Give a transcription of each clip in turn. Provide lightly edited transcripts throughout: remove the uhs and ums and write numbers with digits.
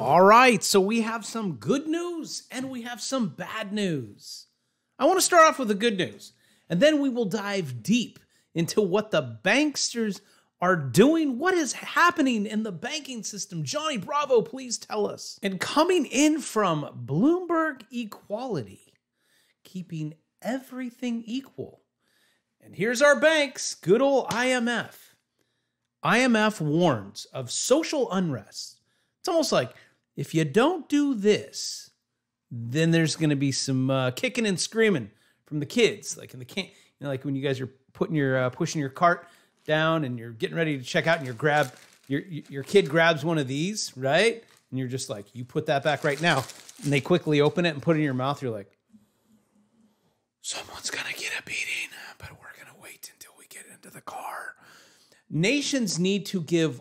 All right, so we have some good news and we have some bad news. I want to start off with the good news, and then we will dive deep into what the banksters are doing, what is happening in the banking system. Johnny Bravo, please tell us. And coming in from Bloomberg Equality, keeping everything equal. And here's our banks, good old IMF. IMF warns of social unrest. It's almost like if you don't do this, then there's going to be some kicking and screaming from the kids, like in the camp, you know, like when you guys are putting your pushing your cart down and you're getting ready to check out, and you grab your kid grabs one of these, right? And you're just like, you put that back right now, and they quickly open it and put it in your mouth. You're like, someone's gonna get a beating, but we're gonna wait until we get into the car. Nations need to give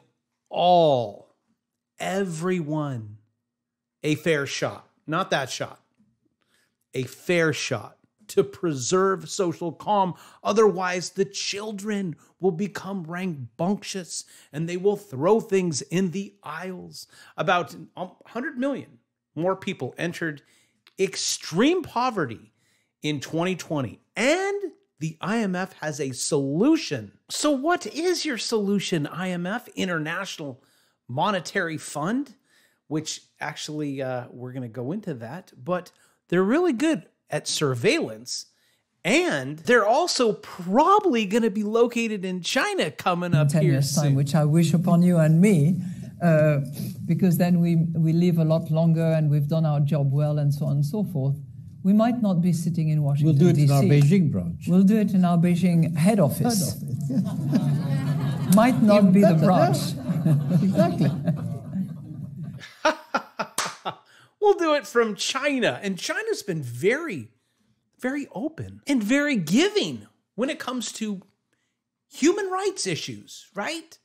everyone a fair shot, not that shot, a fair shot, to preserve social calm. Otherwise, the children will become rambunctious and they will throw things in the aisles. About 100 million more people entered extreme poverty in 2020, and the IMF has a solution. So what is your solution, IMF? International Monetary Fund, which actually we're going to go into that, but they're really good at surveillance, and they're also probably going to be located in China coming up here soon. Which I wish upon you and me, because then we live a lot longer and we've done our job well and so on and so forth. We might not be sitting in Washington, D.C. We'll do it in our Beijing branch. We'll do it in our Beijing head office. Head office. Might not even be the branch. Exactly. We'll do it from China. And China's been very, very open and very giving when it comes to human rights issues, right?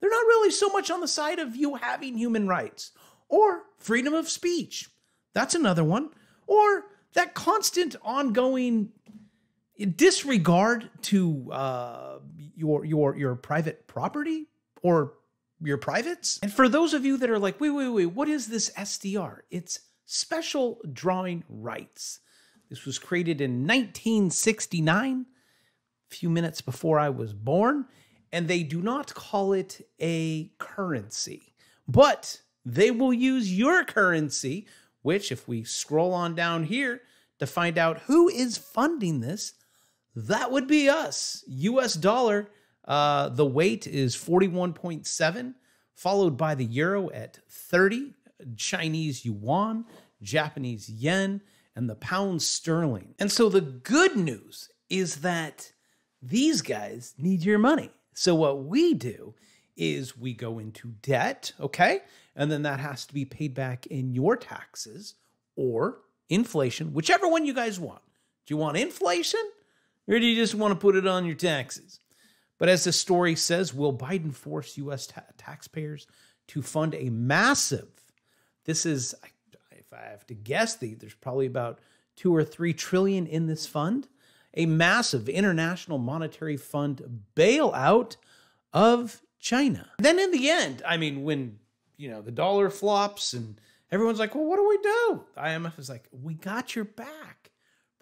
They're not really so much on the side of you having human rights or freedom of speech. That's another one. Or that constant ongoing disregard to your private property or your privates. And for those of you that are like, wait, what is this SDR? It's special drawing rights. This was created in 1969, a few minutes before I was born, and they do not call it a currency, but they will use your currency, which if we scroll on down here to find out who is funding this, that would be us, US dollar. The weight is 41.7, followed by the euro at 30, Chinese yuan, Japanese yen, and the pound sterling. And so the good news is that these guys need your money. So what we do is we go into debt, okay? And then that has to be paid back in your taxes or inflation, whichever one you guys want. Do you want inflation or do you just want to put it on your taxes? But as the story says, will Biden force U.S. taxpayers to fund a massive, this is, if I have to guess, there's probably about $2 or $3 trillion in this fund, a massive International Monetary Fund bailout of China. And then in the end, I mean, when, you know, the dollar flops and everyone's like, well, what do we do? IMF is like, we got your back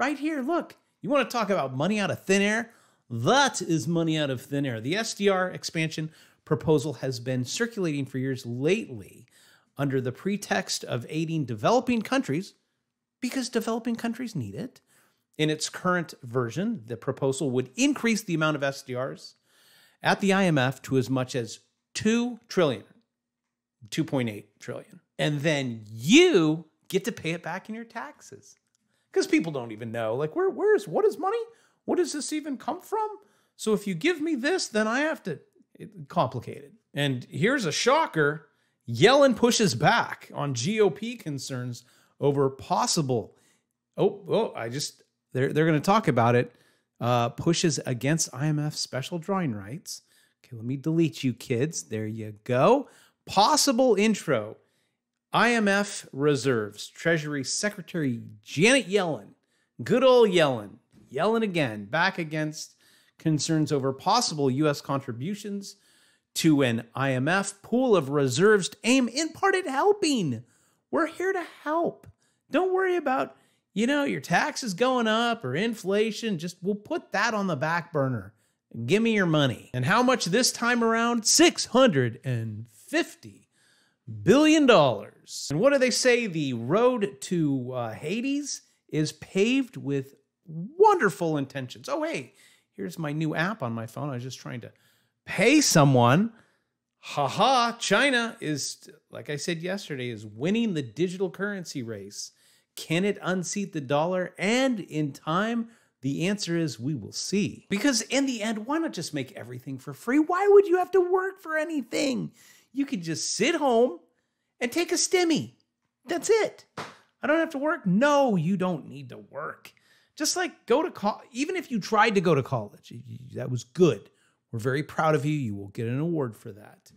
right here. Look, you want to talk about money out of thin air? That is money out of thin air. The SDR expansion proposal has been circulating for years lately under the pretext of aiding developing countries because developing countries need it. In its current version, the proposal would increase the amount of SDRs at the IMF to as much as 2 trillion, 2.8 trillion. And then you get to pay it back in your taxes because people don't even know, like, what is money? What does this even come from? So if you give me this, then I have to, complicated. And here's a shocker. Yellen pushes back on GOP concerns over possible, they're going to talk about it, pushes against IMF special drawing rights. Okay, let me delete you kids. There you go. Possible intro. IMF reserves. Treasury Secretary Janet Yellen. Good old Yellen. Yellen again, back against concerns over possible U.S. contributions to an IMF pool of reserves to aim in part at helping. We're here to help. Don't worry about, you know, your taxes going up or inflation. Just we'll put that on the back burner. Give me your money. And how much this time around? $650 billion. And what do they say? The road to Hades is paved with wonderful intentions. Oh, hey, here's my new app on my phone. I was just trying to pay someone. Haha, China is, like I said yesterday, is winning the digital currency race. Can it unseat the dollar? And in time, the answer is we will see. Because in the end, why not just make everything for free? Why would you have to work for anything? You could just sit home and take a stimmy. That's it. I don't have to work. No, you don't need to work. Just like go to college. Even if you tried to go to college, that was good. We're very proud of you. You will get an award for that.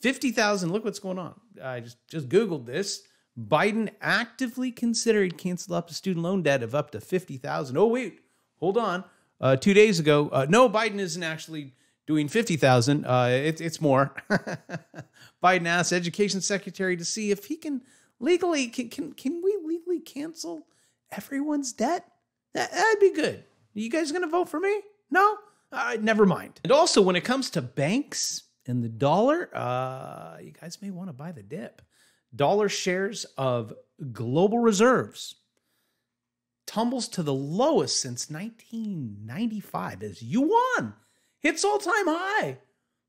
50,000, look what's going on. I just Googled this. Biden actively considered canceling up a student loan debt of up to 50,000. Oh, wait, hold on. 2 days ago, no, Biden isn't actually doing 50,000. It's more. Biden asked Education Secretary to see if he can legally, can we legally cancel everyone's debt? That'd be good. Are you guys going to vote for me? No? Never mind. And also, when it comes to banks and the dollar, you guys may want to buy the dip. Dollar shares of global reserves tumbles to the lowest since 1995 as yuan hits all-time high.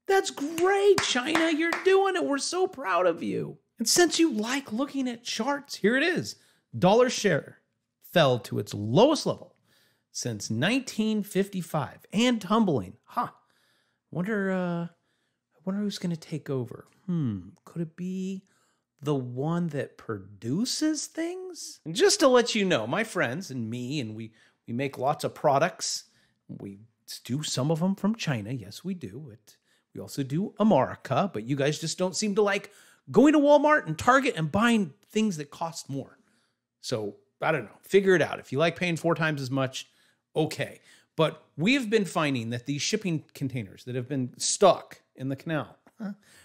That's great, China. You're doing it. We're so proud of you. And since you like looking at charts, here it is. Dollar share fell to its lowest level since 1955 and tumbling. Huh. I wonder who's going to take over. Could it be the one that produces things? And just to let you know, my friends and me, and we make lots of products. We do some of them from China. Yes, we do. We also do America, but you guys just don't seem to like going to Walmart and Target and buying things that cost more. So, I don't know. Figure it out. If you like paying 4 times as much, okay. But we have been finding that these shipping containers that have been stuck in the canal,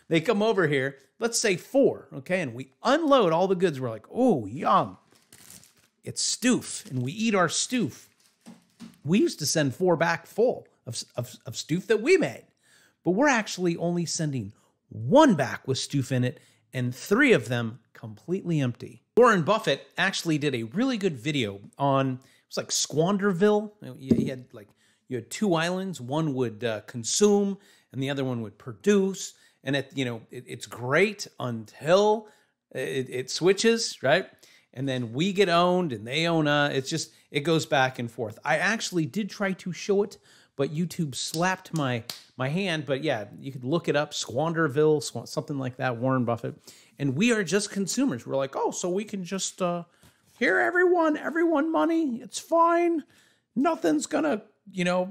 they come over here, let's say 4, okay, and we unload all the goods. We're like, oh, yum. It's stoof, and we eat our stoof. We used to send 4 back full of stoof that we made, but we're actually only sending 1 back with stoof in it, and 3 of them completely empty. Warren Buffett actually did a really good video on, it was like Squanderville. You had 2 islands. One would consume and the other one would produce. And it's great until it switches, right? And then we get owned and they own us. It's just, it goes back and forth. I actually did try to show it, but YouTube slapped my hand. But yeah, you could look it up, Squanderville, something like that, Warren Buffett. And we are just consumers. We're like, oh, so we can just hear everyone money. It's fine. Nothing's going to,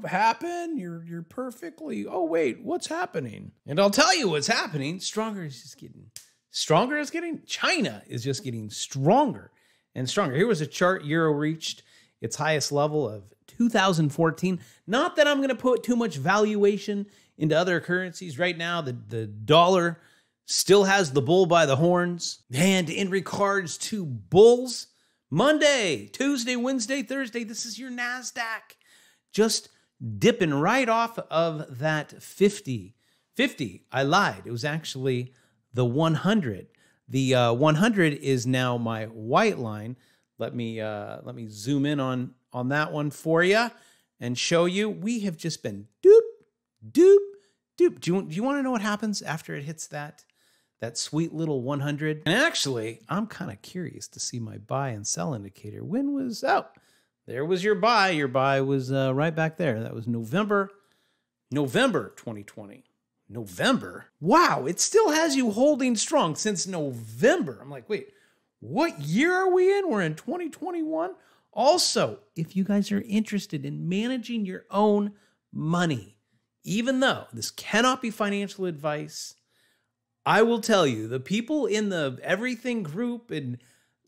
happen. You're perfectly, oh, wait, what's happening? And I'll tell you what's happening. China is just getting stronger and stronger. Here was a chart. Euro reached its highest level of 2014. Not that I'm going to put too much valuation into other currencies right now. The dollar still has the bull by the horns. And in regards to bulls, Monday, Tuesday, Wednesday, Thursday, this is your NASDAQ. Just dipping right off of that 50. 50, I lied. It was actually the 100. The 100 is now my white line. Let me zoom in on that one for you and show you. We have just been doop, doop, doop. Do you want to know what happens after it hits that? That sweet little 100. And actually, I'm kind of curious to see my buy and sell indicator. When was out? Oh, there was your buy. Your buy was right back there. That was November 2020. November? Wow, it still has you holding strong since November. I'm like, wait, what year are we in? We're in 2021. Also, if you guys are interested in managing your own money, even though this cannot be financial advice, I will tell you, the people in the everything group and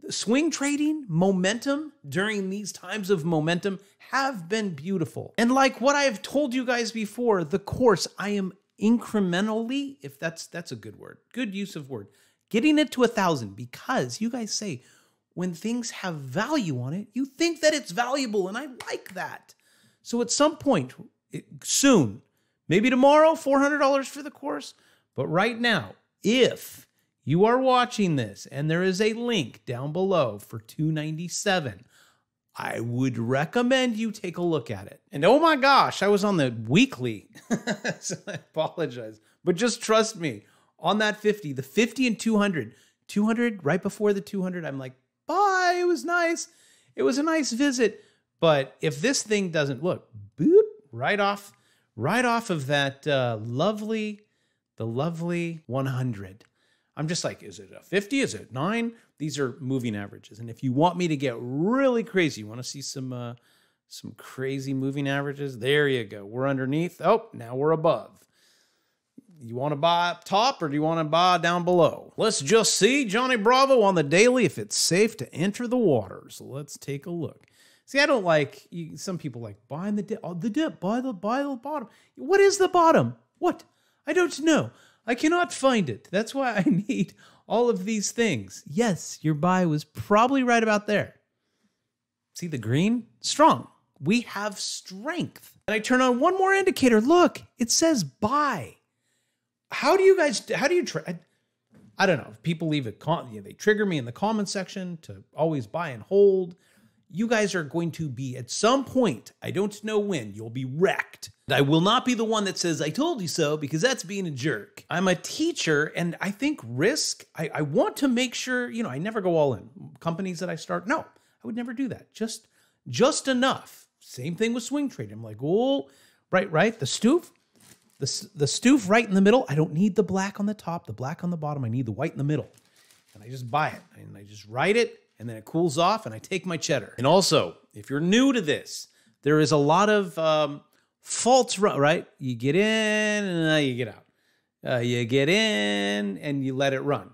swing trading momentum during these times of momentum have been beautiful. And like what I have told you guys before, the course, I am incrementally, if that's a good word, good use of word, getting it to 1,000, because you guys say when things have value on it, you think that it's valuable, and I like that. So at some point, soon, maybe tomorrow, $400 for the course, but right now, if you are watching this and there is a link down below for $297, I would recommend you take a look at it. And oh my gosh, I was on the weekly, so I apologize. But just trust me, on that 50, the 50 and 200, 200 right before the 200, I'm like, bye, it was nice. It was a nice visit. But if this thing doesn't look, boop, right off of that lovely 100. I'm just like, is it a 50? Is it 9? These are moving averages. And if you want me to get really crazy, you want to see some crazy moving averages? There you go. We're underneath. Oh, now we're above. You want to buy up top or do you want to buy down below? Let's just see Johnny Bravo on the daily if it's safe to enter the water. So let's take a look. See, I don't like, some people like buying the dip, buy the bottom. What is the bottom? What? I don't know. I cannot find it. That's why I need all of these things. Yes, your buy was probably right about there. See the green? Strong. We have strength. And I turn on one more indicator. Look, it says buy. How do you try? I don't know. People leave a comment. They trigger me in the comment section to always buy and hold. You guys are going to be, at some point, I don't know when, you'll be wrecked. I will not be the one that says, I told you so, because that's being a jerk. I'm a teacher, and I think risk, I want to make sure, you know, I never go all in. Companies that I start, no, I would never do that. Just enough. Same thing with swing trading. I'm like, oh, right, the stoof right in the middle. I don't need the black on the top, the black on the bottom. I need the white in the middle. And I just buy it, and I just write it, and then it cools off and I take my cheddar. And also, if you're new to this, there is a lot of false run, right? You get in and you get out. You get in and you let it run.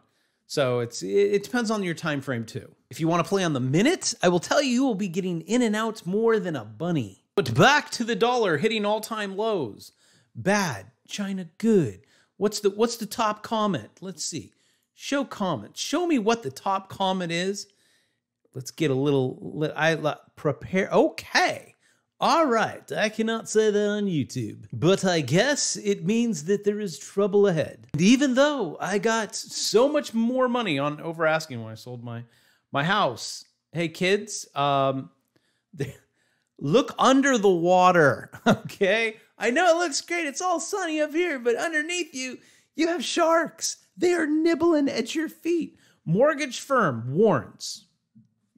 So it depends on your time frame too. If you want to play on the minutes, I will tell you, you will be getting in and out more than a bunny. But back to the dollar hitting all-time lows. Bad, China good. What's the top comment? Let's see. Show comment. Show me what the top comment is. Let's get a little, prepare, okay. All right, I cannot say that on YouTube, but I guess it means that there is trouble ahead. And even though I got so much more money on over asking when I sold my house. Hey kids, look under the water, okay? I know it looks great, it's all sunny up here, but underneath you, you have sharks. They are nibbling at your feet. Mortgage firm warns.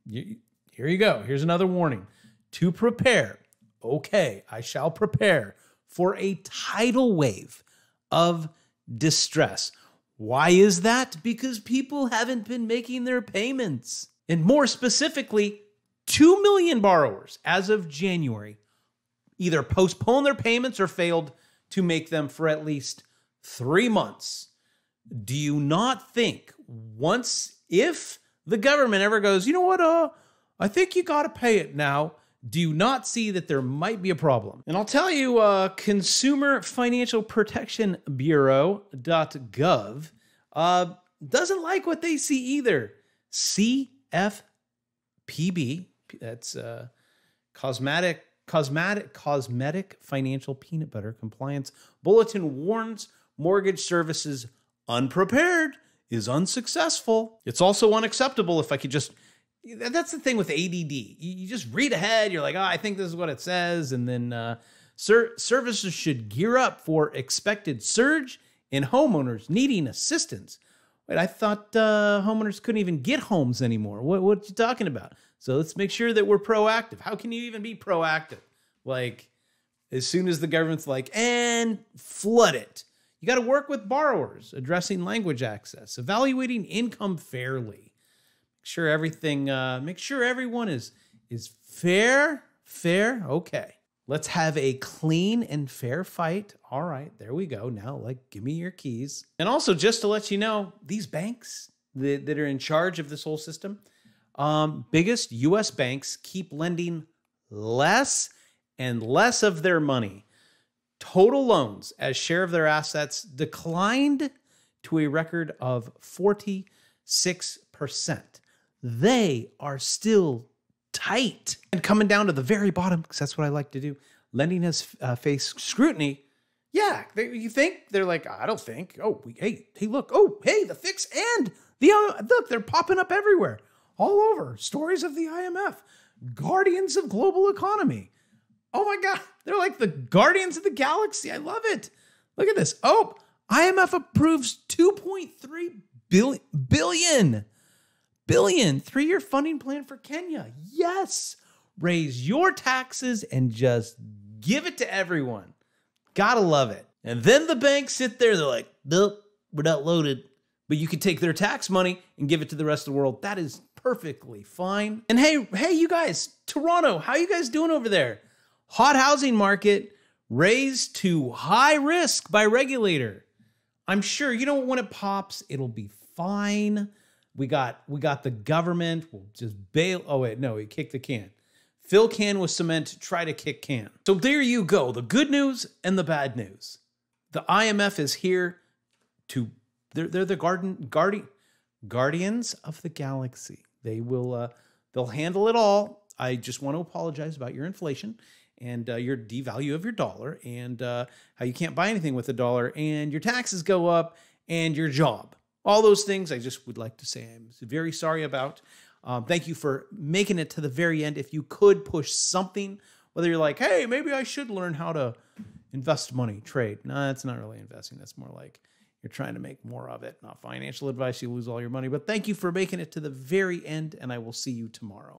Here you go. Here's another warning. To prepare. Okay, I shall prepare for a tidal wave of distress. Why is that? Because people haven't been making their payments. And more specifically, 2 million borrowers as of January either postponed their payments or failed to make them for at least 3 months. Do you not think if the government ever goes, you know what, I think you got to pay it now. Do you not see that there might be a problem? And I'll tell you, Consumer Financial Protection Bureau.gov doesn't like what they see either. CFPB, that's Cosmetic Financial Peanut Butter Compliance Bulletin, warns mortgage services unprepared is unsuccessful. It's also unacceptable if I could just, that's the thing with ADD. You just read ahead, you're like, oh, I think this is what it says. And then services should gear up for expected surge in homeowners needing assistance. Wait, I thought homeowners couldn't even get homes anymore. What are you talking about? So let's make sure that we're proactive. How can you even be proactive? Like, as soon as the government's like, and flood it. You got to work with borrowers, addressing language access, evaluating income fairly. Make sure everyone is fair. Okay. Let's have a clean and fair fight. All right, there we go. Now, like, give me your keys. And also, just to let you know, these banks that are in charge of this whole system, biggest U.S. banks keep lending less and less of their money Total loans as share of their assets declined to a record of 46%. They are still tight. And coming down to the very bottom, because that's what I like to do, lending has faced scrutiny. Yeah, you think? They're like, I don't think. Oh, hey, look. Oh, hey, the fix and the, look, they're popping up everywhere, all over. Stories of the IMF, guardians of global economy. Oh my God, they're like the guardians of the galaxy. I love it. Look at this. Oh, IMF approves 2.3 billion three-year funding plan for Kenya. Yes, raise your taxes and just give it to everyone. Gotta love it. And then the banks sit there, they're like, nope, we're not loaded. But you can take their tax money and give it to the rest of the world. That is perfectly fine. And hey, you guys, Toronto, how you guys doing over there? Hot housing market raised to high risk by regulator. I'm sure, you know, when it pops, it'll be fine. We got the government. We'll just bail. Oh, wait, no, he kicked the can. Fill can with cement, try to kick can. So there you go, the good news and the bad news. The IMF is here to, they're the guardians of the galaxy. They will, they'll handle it all. I just want to apologize about your inflation and your devalue of your dollar and how you can't buy anything with the dollar and your taxes go up and your job. All those things I just would like to say I'm very sorry about. Thank you for making it to the very end. If you could push something, whether you're like, hey, maybe I should learn how to invest money, trade. No, that's not really investing. That's more like you're trying to make more of it, not financial advice. You lose all your money. But thank you for making it to the very end, and I will see you tomorrow.